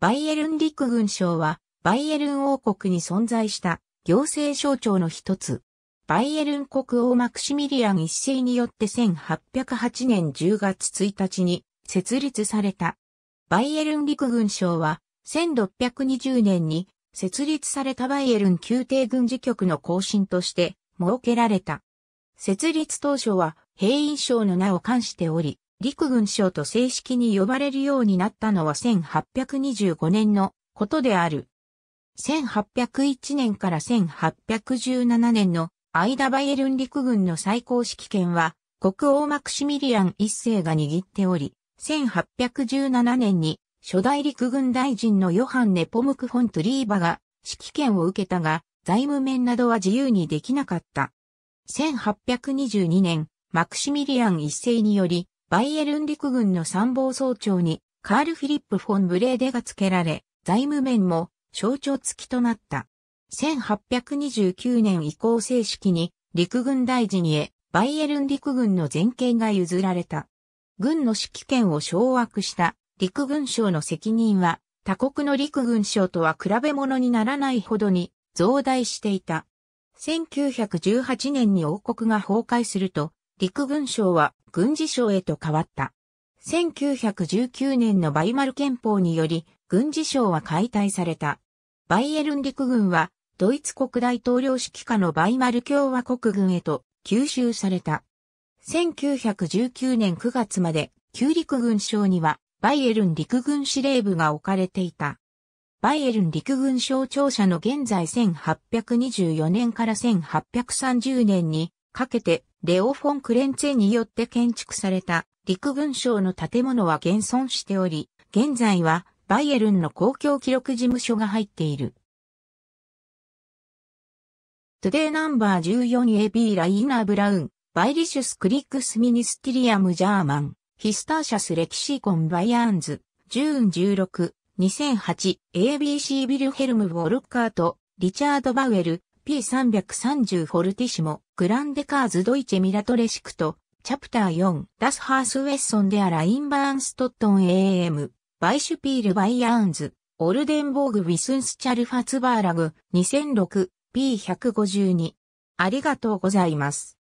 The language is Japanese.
バイエルン陸軍省は、バイエルン王国に存在した行政省庁の一つ。バイエルン国王マクシミリアン一世によって1808年10月1日に設立された。バイエルン陸軍省は、1620年に設立されたバイエルン宮廷軍事局の後身として設けられた。設立当初は兵員省の名を冠しており、陸軍省と正式に呼ばれるようになったのは1825年のことである。1801年から1817年の間バイエルン陸軍の最高指揮権は国王マクシミリアン一世が握っており、1817年に初代陸軍大臣のヨハンネ・ポムク・フォン・トゥリーバが指揮権を受けたが、財務面などは自由にできなかった。1822年、マクシミリアン一世により、バイエルン陸軍の参謀総長にカール・フィリップ・フォン・ブレーデが付けられ、財務面も省庁付きとなった。1829年以降正式に陸軍大臣へバイエルン陸軍の全権が譲られた。軍の指揮権を掌握した陸軍省の責任は他国の陸軍省とは比べ物にならないほどに増大していた。1918年に王国が崩壊すると、陸軍省は軍事省へと変わった。1919年のバイマル憲法により軍事省は解体された。バイエルン陸軍はドイツ国大統領指揮下のバイマル共和国軍へと吸収された。1919年9月まで旧陸軍省にはバイエルン陸軍司令部が置かれていた。バイエルン陸軍省庁舎の現在1824年から1830年にかけてレオ・フォン・クレンツェによって建築された陸軍省の建物は現存しており、現在はバイエルンの公共記録事務所が入っている。トゥデイナンバー 14AB ライーナー・ブラウン、バイリシュス・クリックス・ミニスティリアム・ジャーマン、ヒスターシャス・レキシコン・バイアーンズ、ジューン16、2008、ABC ビルヘルム・ウォルカート、リチャード・バウエル、P330 フォルティシモ、グランデカーズ・ドイチェ・ミラトレシクト、チャプター4、ダス・ハース・ウェッソン・デア・ラインバーン・ストットン AM、バイシュピール・バイアーンズ、オルデンボーグ・ウィスンスチャル・ファツバーラグ、2006、P152。ありがとうございます。